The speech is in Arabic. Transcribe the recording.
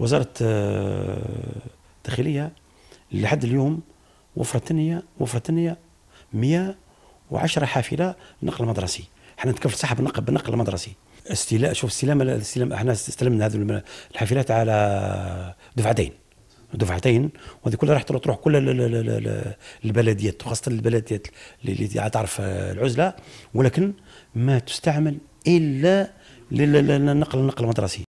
وزارة الداخلية لحد اليوم وفرت لنا 110 حافلة نقل مدرسي. احنا نتكفل صح بالنقل المدرسي. استلام احنا استلمنا هذه الحافلات على دفعتين وهذه كلها راح تروح كل البلديات، وخاصة البلديات اللي تعرف العزلة، ولكن ما تستعمل إلا للنقل المدرسي.